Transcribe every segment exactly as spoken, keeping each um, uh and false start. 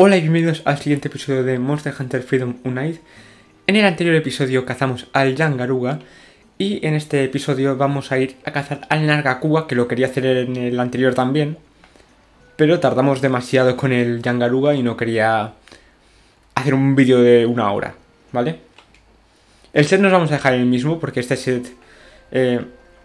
Hola y bienvenidos al siguiente episodio de Monster Hunter Freedom Unite. En el anterior episodio cazamos al Yangaruga y en este episodio vamos a ir a cazar al Nargacuga, que lo quería hacer en el anterior también, pero tardamos demasiado con el Yangaruga y no quería hacer un vídeo de una hora, ¿vale? El set nos vamos a dejar en el mismo porque este set eh,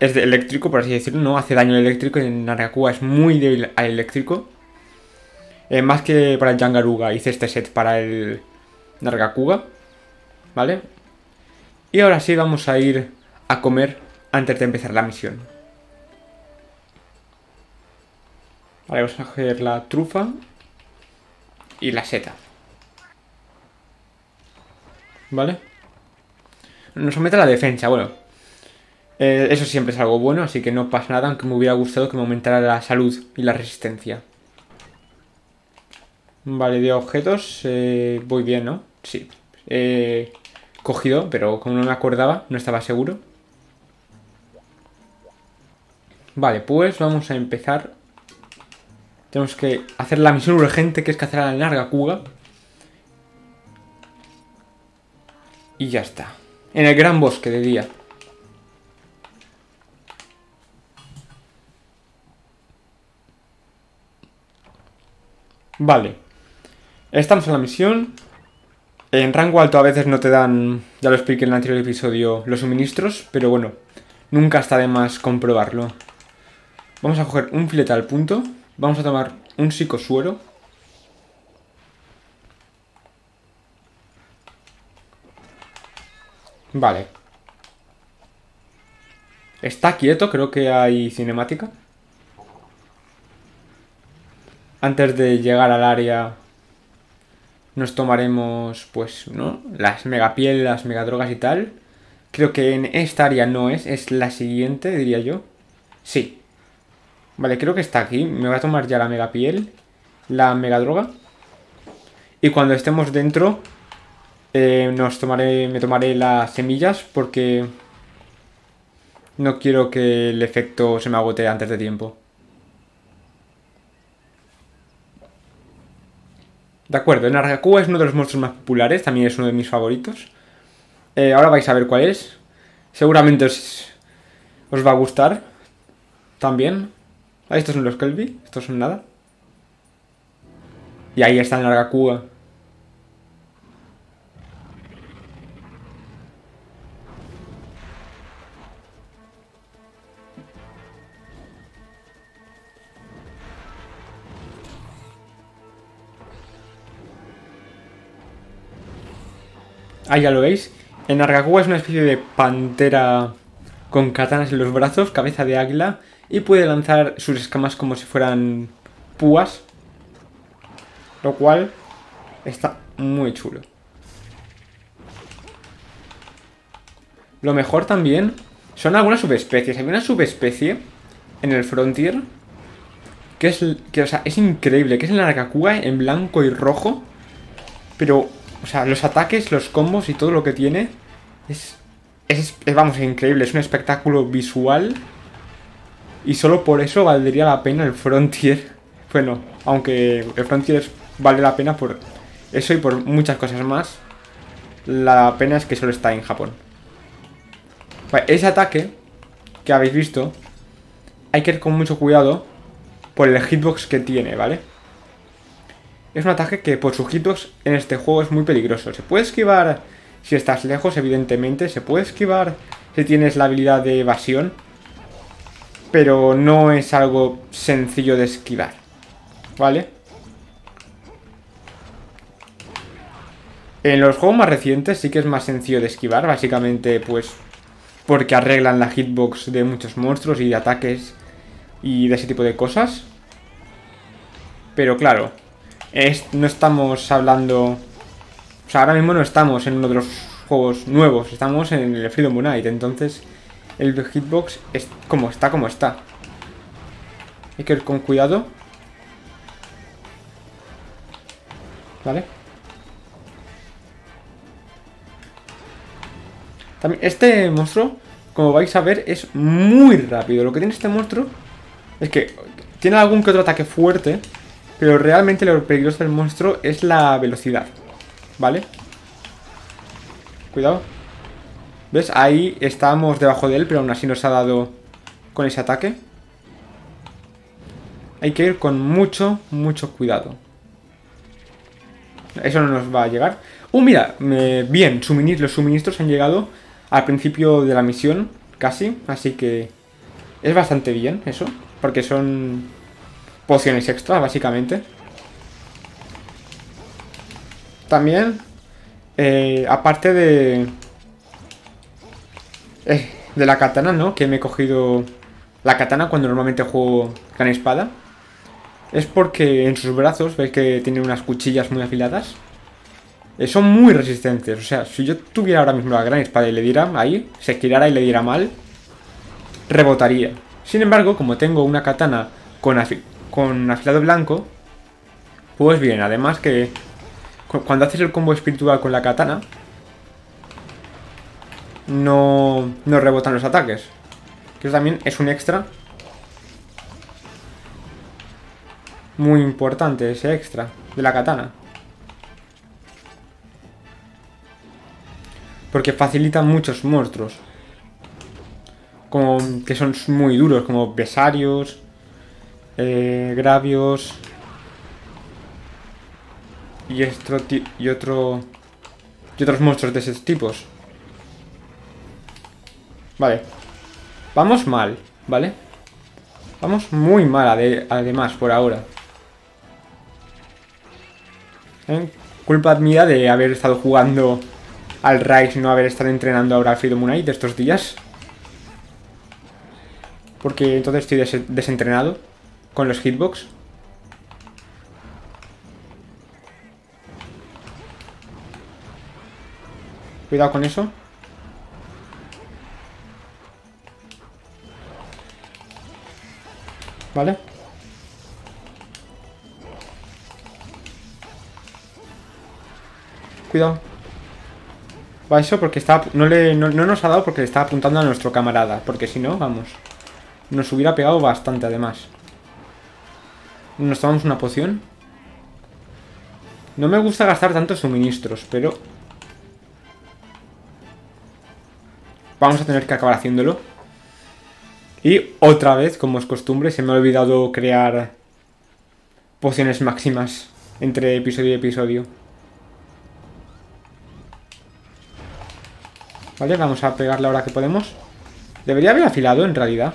es de eléctrico, por así decirlo, no hace daño eléctrico, y el Nargacuga es muy débil al eléctrico. Eh, más que para el Yangaruga hice este set para el Nargacuga, ¿vale? Y ahora sí vamos a ir a comer antes de empezar la misión. Vale, vamos a coger la trufa y la seta, ¿vale? Nos aumenta la defensa, bueno, eh, eso siempre es algo bueno, así que no pasa nada, aunque me hubiera gustado que me aumentara la salud y la resistencia. Vale, de objetos, eh, voy bien, ¿no? Sí. Eh, cogido, pero como no me acordaba, no estaba seguro. Vale, pues vamos a empezar. Tenemos que hacer la misión urgente, que es cazar a la Nargacuga. Y ya está. En el gran bosque de día. Vale. Estamos en la misión. En rango alto a veces no te dan, ya lo expliqué en el anterior episodio, los suministros, pero bueno, nunca está de más comprobarlo. Vamos a coger un filete al punto, vamos a tomar un psicosuero. Vale. Está quieto, creo que hay cinemática. Antes de llegar al área nos tomaremos, pues, ¿no? Las megapiel, las megadrogas y tal. Creo que en esta área no es, es la siguiente, diría yo. Sí. Vale, creo que está aquí. Me voy a tomar ya la megapiel, la megadroga. Y cuando estemos dentro, eh, nos tomaré, me tomaré las semillas porque no quiero que el efecto se me agote antes de tiempo. De acuerdo, Nargacuga es uno de los monstruos más populares, también es uno de mis favoritos. Eh, ahora vais a ver cuál es. Seguramente os, os va a gustar también. Ah, estos son los Kelbi, estos son nada. Y ahí está el Nargacuga. Ahí ya lo veis. El Nargacuga es una especie de pantera con katanas en los brazos, cabeza de águila, y puede lanzar sus escamas como si fueran púas, lo cual está muy chulo. Lo mejor también son algunas subespecies. Hay una subespecie en el Frontier que es, que, o sea, es increíble, que es el Nargacuga en blanco y rojo, pero... O sea, los ataques, los combos y todo lo que tiene es, es, es, vamos, increíble. Es un espectáculo visual y solo por eso valdría la pena el Frontier. Bueno, aunque el Frontier vale la pena por eso y por muchas cosas más, la pena es que solo está en Japón. Vale, ese ataque que habéis visto hay que ir con mucho cuidado por el hitbox que tiene, ¿vale? Es un ataque que por sus hitbox en este juego es muy peligroso. Se puede esquivar si estás lejos, evidentemente. Se puede esquivar si tienes la habilidad de evasión. Pero no es algo sencillo de esquivar, ¿vale? En los juegos más recientes sí que es más sencillo de esquivar. Básicamente, pues, porque arreglan la hitbox de muchos monstruos y de ataques y de ese tipo de cosas. Pero claro... Es, no estamos hablando... O sea, ahora mismo no estamos en uno de los juegos nuevos. Estamos en el Freedom Unite. Entonces, el hitbox es como está, como está. Hay que ir con cuidado. ¿Vale? También, este monstruo, como vais a ver, es muy rápido. Lo que tiene este monstruo es que tiene algún que otro ataque fuerte... Pero realmente lo peligroso del monstruo es la velocidad, ¿vale? Cuidado. ¿Ves? Ahí estábamos debajo de él, pero aún así nos ha dado con ese ataque. Hay que ir con mucho, mucho cuidado. Eso no nos va a llegar. ¡Uh, mira! Eh, bien, suministros, los suministros han llegado al principio de la misión, casi. Así que es bastante bien eso, porque son pociones extra, básicamente. También, eh, aparte de... Eh, de la katana, ¿no? Que me he cogido la katana cuando normalmente juego gran espada. Es porque en sus brazos veis que tiene unas cuchillas muy afiladas. Eh, son muy resistentes. O sea, si yo tuviera ahora mismo la gran espada y le diera ahí, se girara y le diera mal, rebotaría. Sin embargo, como tengo una katana con, afi con afilado blanco, pues bien, además que cuando haces el combo espiritual con la katana, no, no rebotan los ataques. Que eso también es un extra. Muy importante ese extra de la katana, porque facilita muchos monstruos, como que son muy duros, como Besarios, eh, Gravios y, estro, y, otro, y otros monstruos de esos tipos. Vale, vamos mal, ¿vale? Vamos muy mal ade además por ahora. ¿Eh? Culpa mía de haber estado jugando al Rise y no haber estado entrenando ahora al Freedom Unite estos días. Porque entonces estoy des desentrenado con los hitbox. Cuidado con eso. Vale. Cuidado. Va, eso porque está, no, le, no, no nos ha dado porque le está apuntando a nuestro camarada. Porque si no, vamos, nos hubiera pegado bastante además. Nos tomamos una poción. No me gusta gastar tantos suministros, pero vamos a tener que acabar haciéndolo. Y otra vez, como es costumbre, se me ha olvidado crear pociones máximas entre episodio y episodio. Vale, vamos a pegarle ahora que podemos. Debería haber afilado, en realidad.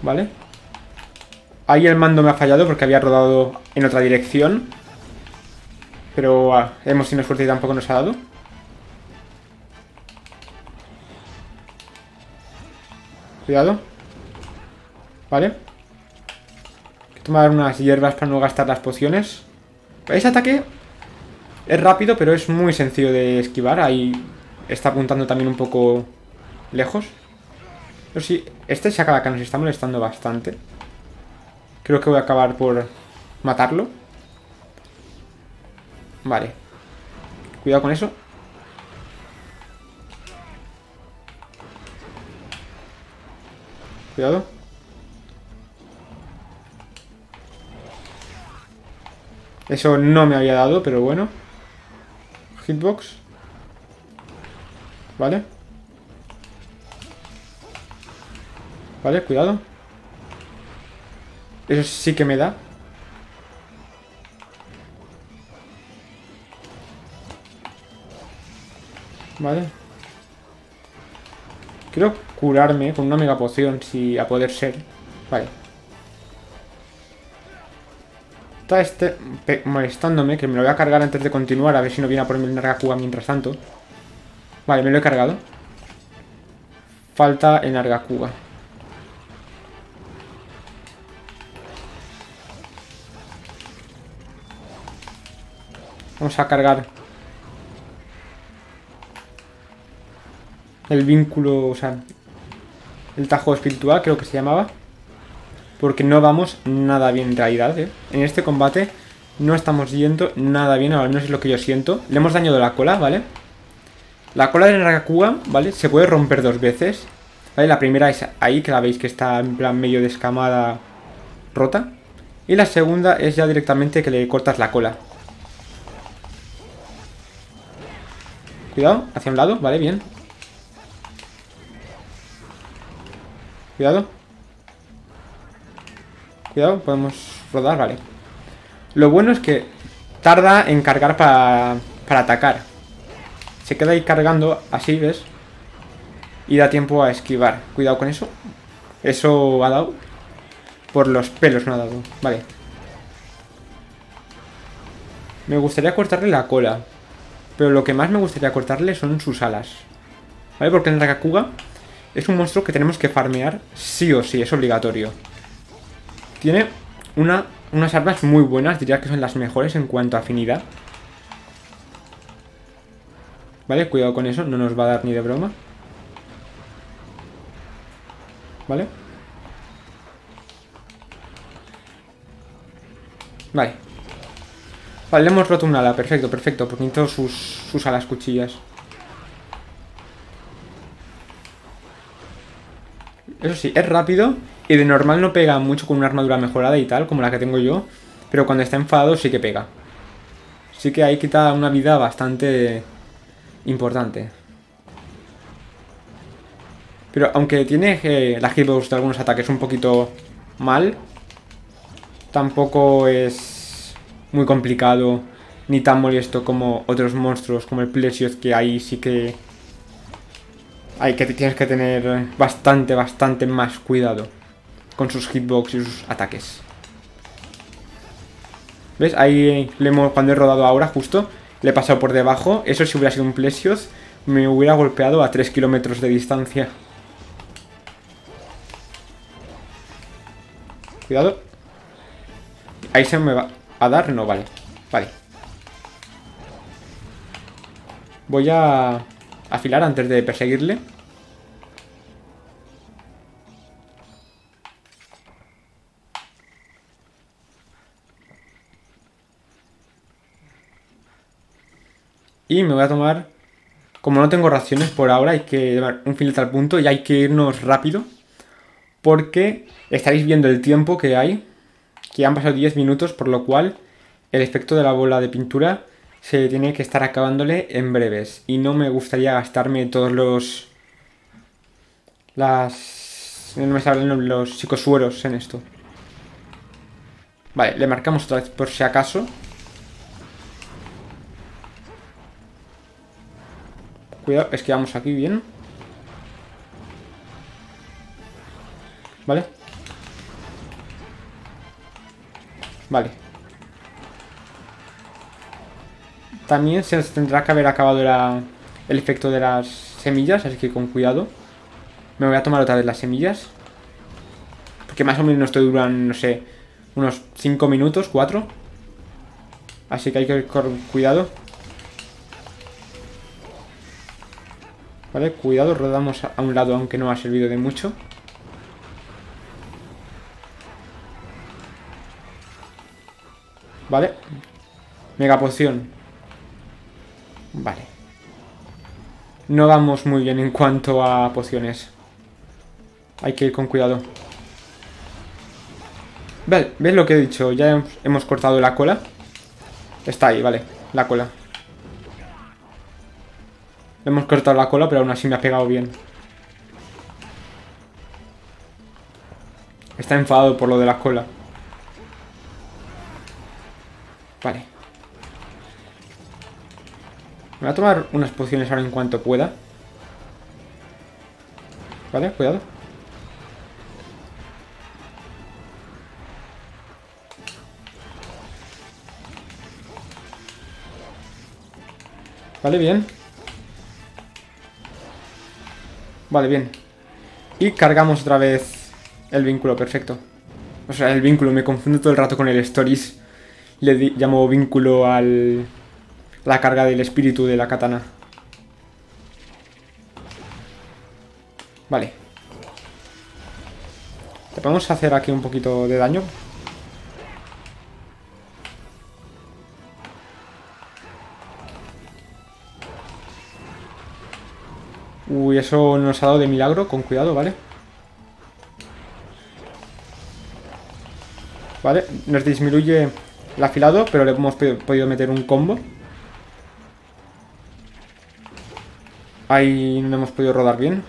Vale. Ahí el mando me ha fallado porque había rodado en otra dirección. Pero ah, hemos tenido suerte y tampoco nos ha dado. Cuidado. Vale. Hay que tomar unas hierbas para no gastar las pociones. Ese ataque es rápido, pero es muy sencillo de esquivar. Ahí está apuntando también un poco lejos. Pero sí, este Shakalaka nos está molestando bastante. Creo que voy a acabar por matarlo. Vale. Cuidado con eso. Cuidado. Eso no me había dado, pero bueno. Hitbox. Vale. Vale, cuidado. Eso sí que me da. Vale. Quiero curarme con una mega poción, si a poder ser. Vale. Está este molestándome, que me lo voy a cargar antes de continuar, a ver si no viene a ponerme el Nargacuga mientras tanto. Vale, me lo he cargado. Falta el Nargacuga. Vamos a cargar el vínculo, o sea, el tajo espiritual, creo que se llamaba. Porque no vamos nada bien en realidad, ¿eh? En este combate no estamos yendo nada bien, al menos es lo que yo siento. Le hemos dañado la cola, ¿vale? La cola de Nargacuga, ¿vale? Se puede romper dos veces, ¿vale? La primera es ahí, que la veis que está en plan medio descamada, rota. Y la segunda es ya directamente que le cortas la cola. Cuidado, hacia un lado, vale, bien. Cuidado. Cuidado, podemos rodar, vale. Lo bueno es que tarda en cargar para, para atacar. Se queda ahí cargando, así, ¿ves? Y da tiempo a esquivar. Cuidado con eso. Eso ha dado. Por los pelos no ha dado. Vale. Me gustaría cortarle la cola. Pero lo que más me gustaría cortarle son sus alas. ¿Vale? Porque el Nargacuga es un monstruo que tenemos que farmear sí o sí. Es obligatorio. Tiene una, unas armas muy buenas. Diría que son las mejores en cuanto a afinidad. Vale, cuidado con eso. No nos va a dar ni de broma. Vale. Vale. Vale, le hemos roto un ala. Perfecto, perfecto. Porque necesito sus, sus alas cuchillas. Eso sí, es rápido. Y de normal no pega mucho con una armadura mejorada y tal, como la que tengo yo. Pero cuando está enfadado sí que pega. Sí que ahí quita una vida bastante importante. Pero aunque tiene eh, la hitbox de algunos ataques un poquito mal, tampoco es muy complicado ni tan molesto como otros monstruos, como el Plesioth, que ahí sí que hay que tienes que tener bastante, bastante más cuidado con sus hitbox y sus ataques. ¿Ves? Ahí le hemos, cuando he rodado ahora justo, le he pasado por debajo. Eso si hubiera sido un Plesioth me hubiera golpeado a tres kilómetros de distancia. Cuidado. Ahí se me va a dar. No, vale. Vale. Voy a afilar antes de perseguirle. Y me voy a tomar... Como no tengo raciones por ahora, hay que llevar un filete al punto y hay que irnos rápido. Porque estaréis viendo el tiempo que hay, que han pasado diez minutos, por lo cual el efecto de la bola de pintura se tiene que estar acabándole en breves. Y no me gustaría gastarme todos los... Las... No me salen los psicosueros en esto. Vale, le marcamos otra vez por si acaso. Cuidado, es que vamos aquí bien. Vale. Vale. También se tendrá que haber acabado la, el efecto de las semillas, así que con cuidado. Me voy a tomar otra vez las semillas. Porque más o menos te duran, no sé, unos cinco minutos, cuatro. Así que hay que ir con cuidado. Vale, cuidado, rodamos a un lado aunque no ha servido de mucho. Vale. Mega poción. Vale. No vamos muy bien en cuanto a pociones. Hay que ir con cuidado. Vale, ¿ves lo que he dicho? Ya hemos cortado la cola. Está ahí, vale, la cola. Le hemos cortado la cola, pero aún así me ha pegado bien. Está enfadado por lo de la cola. Vale. Me voy a tomar unas pociones ahora en cuanto pueda. Vale, cuidado. Vale, bien. Vale, bien. Y cargamos otra vez el vínculo, perfecto. O sea, el vínculo, me confundo todo el rato con el Stories. Le di, llamo vínculo al la carga del espíritu de la katana. Vale. Te podemos hacer aquí un poquito de daño. Uy, eso nos ha dado de milagro. Con cuidado, ¿vale? ¿vale? Nos disminuye el afilado, pero le hemos podido meter un combo. Ahí no hemos podido rodar bien,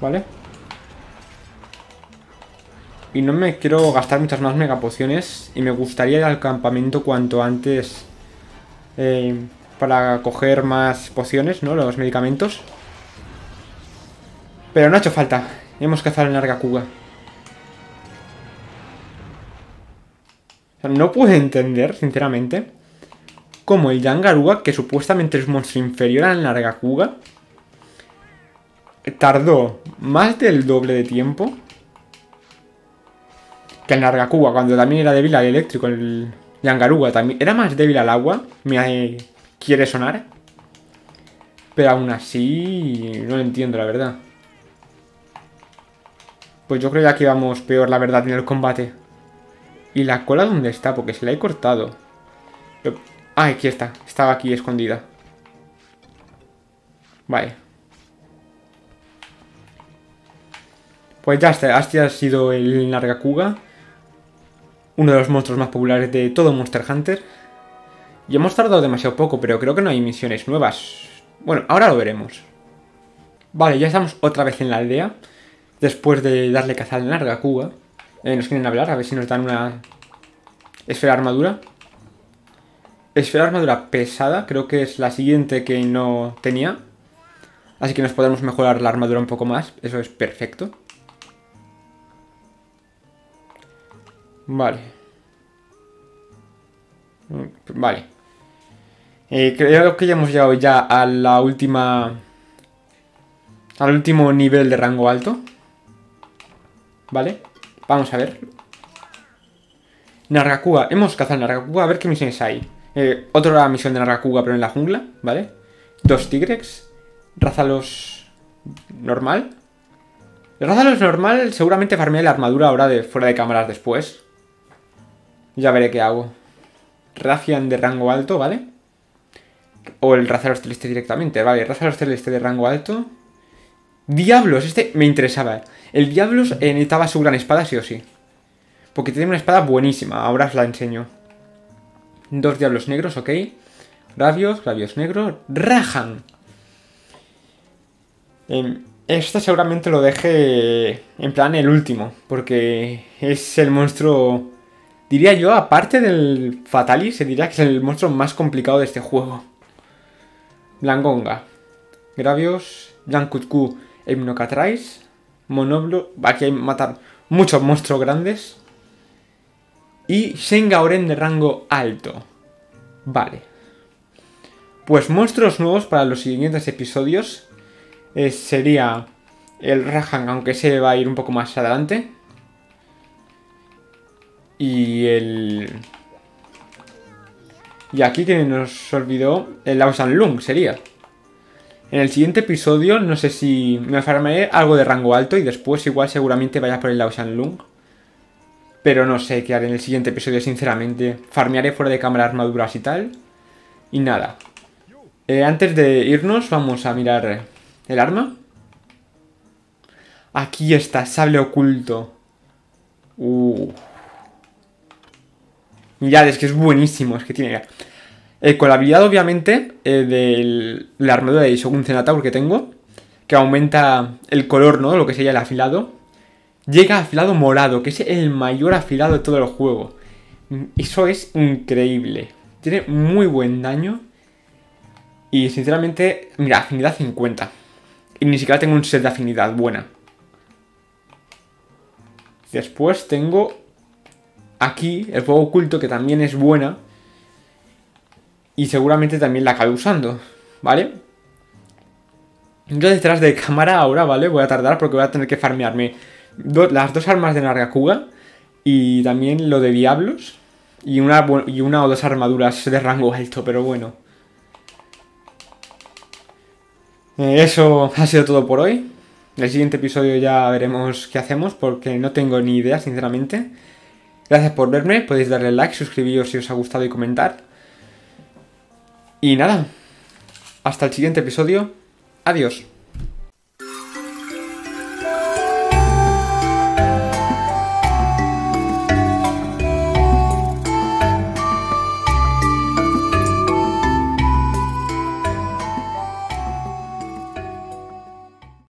¿vale? Y no me quiero gastar muchas más megapociones. Y me gustaría ir al campamento cuanto antes, eh, para coger más pociones, ¿no? Los medicamentos. Pero no ha hecho falta. Hemos cazado en Nargacuga. O sea, no puedo entender, sinceramente, cómo el Yangaruga, que supuestamente es un monstruo inferior al Nargacuga, tardó más del doble de tiempo que el Nargacuga, cuando también era débil al eléctrico. El Yangaruga también era más débil al agua, me quiere sonar, pero aún así no lo entiendo, la verdad. Pues yo creo ya que íbamos peor, la verdad, en el combate. ¿Y la cola dónde está? Porque se la he cortado. Ah, aquí está, estaba aquí escondida. Vale. Pues ya está, este ha sido el Nargacuga, uno de los monstruos más populares de todo Monster Hunter. Y hemos tardado demasiado poco, pero creo que no hay misiones nuevas. Bueno, ahora lo veremos. Vale, ya estamos otra vez en la aldea, después de darle caza al Nargacuga. Eh, nos quieren hablar, a ver si nos dan una esfera de armadura. Esfera de armadura pesada, creo que es la siguiente que no tenía. Así que nos podemos mejorar la armadura un poco más, eso es perfecto. Vale. Vale. Eh, creo que ya hemos llegado ya a la última... al último nivel de rango alto. Vale. Vamos a ver. Nargacuga. Hemos cazado Nargacuga. A ver qué misiones hay. Eh, otra misión de Nargacuga, pero en la jungla. Vale. Dos Tigrex. Rázalos normal. El Rázalos normal seguramente farmeé la armadura ahora de fuera de cámaras después. Ya veré qué hago. Rafian de rango alto, ¿vale? O el Rázalos Celeste directamente. Vale, Rázalos Celeste de rango alto. Diablos, este me interesaba. El Diablos eh, necesitaba su gran espada sí o sí, porque tiene una espada buenísima. Ahora os la enseño. Dos Diablos negros, ok. Gravios, Gravios negros. Rajang. Eh, este seguramente lo deje en plan el último, porque es el monstruo, diría yo, aparte del Fatali, se diría que es el monstruo más complicado de este juego. Blangonga. Gravios. Yangaruga. Hypno Catrice, Monoblo, aquí hay matar muchos monstruos grandes. Y Shenga Oren de rango alto. Vale. Pues monstruos nuevos para los siguientes episodios. Eh, sería el Rajang, aunque se va a ir un poco más adelante. Y el... Y aquí que nos olvidó, el Laoshan Lung sería. En el siguiente episodio, no sé si me farmaré algo de rango alto y después igual seguramente vaya por el Laoshan Lung. Pero no sé qué haré en el siguiente episodio, sinceramente. Farmearé fuera de cámara armaduras y tal. Y nada. Eh, antes de irnos, vamos a mirar el arma. Aquí está, sable oculto. Uh. Mirad, es que es buenísimo, es que tiene... Eh, con la habilidad, obviamente, eh, de la armadura de Shogun Cenataur que tengo, que aumenta el color, ¿no? Lo que sería el afilado. Llega afilado morado, que es el mayor afilado de todo el juego. Eso es increíble. Tiene muy buen daño. Y, sinceramente, mira, afinidad cincuenta. Y ni siquiera tengo un set de afinidad buena. Después tengo aquí el fuego oculto, que también es buena. Y seguramente también la acabé usando, ¿vale? Yo detrás de cámara ahora, ¿vale? Voy a tardar porque voy a tener que farmearme do las dos armas de Nargacuga y también lo de Diablos y una, y una o dos armaduras de rango alto, pero bueno. Eso ha sido todo por hoy. En el siguiente episodio ya veremos qué hacemos porque no tengo ni idea, sinceramente. Gracias por verme, podéis darle like, suscribiros si os ha gustado y comentar. Y nada, hasta el siguiente episodio, adiós.